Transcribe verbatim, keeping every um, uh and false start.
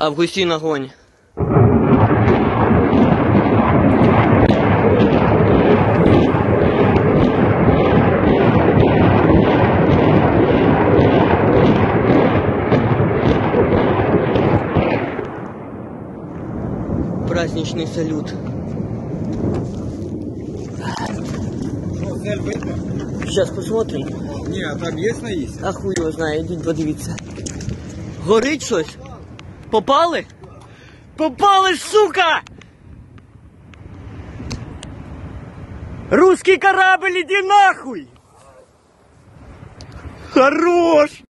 Августин, огонь. Праздничный салют. Сейчас посмотрим. Не, а там есть на есть? А хуй его знает, идите подивиться. Горить что-то? Попали? Попали, сука! Русский корабль, иди нахуй! Хорош!